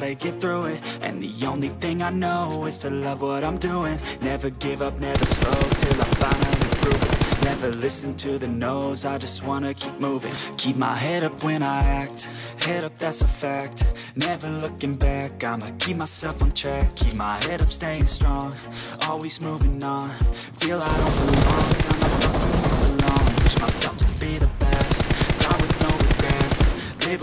gotta get through it. And the only thing I know is to love what I'm doing. Never give up, never slow, till I finally prove it. Never listen to the no's, I just wanna keep moving. Keep my head up when I act, head up, that's a fact. Never looking back, I'ma keep myself on track. Keep my head up, staying strong, always moving on. Feel I don't belong, tell my best to move along. Push myself to be the best, die with no regrets. Live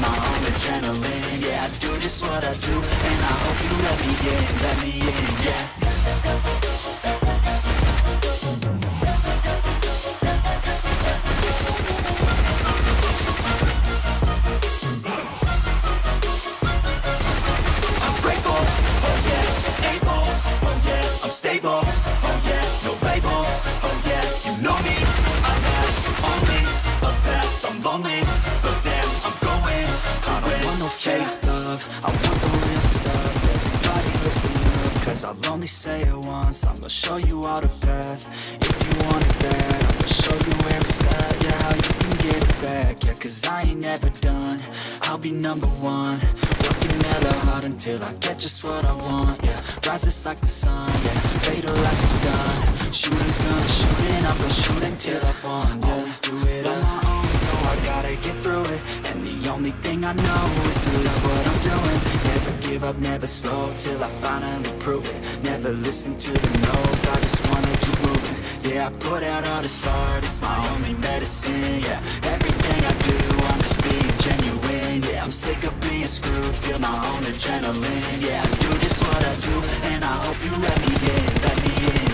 my own adrenaline, yeah. I do just what I do, and I hope you let me in, yeah. Stable, oh yeah, no label, oh yeah, you know me, I have only a path, I'm lonely, but damn, I'm going to win. I don't want no fake love, I want the real stuff, everybody listen up, cause I'll only say it once, I'm gonna show you all the path, if you want it bad, I'm gonna show you where it's at, yeah, how you can get it back, yeah, cause I ain't never done, I'll be number one. Working hella hard until I get just what I want, yeah. Rises like the sun, yeah. Fatal like a gun. Shooters gonna shoot and I'm gonna shoot until I want, yeah. Always do it on my own, so I gotta get through it. And the only thing I know is to love what I'm doing. Never give up, never slow, till I finally prove it. Never listen to the no's, I just wanna keep moving. Yeah, I put out all this art, it's my only medicine, yeah. Everything I do, I'm just being genuine, yeah. I'm sick of being screwed, feel my own adrenaline, yeah. I do just what I do, and I hope you let me in, let me in.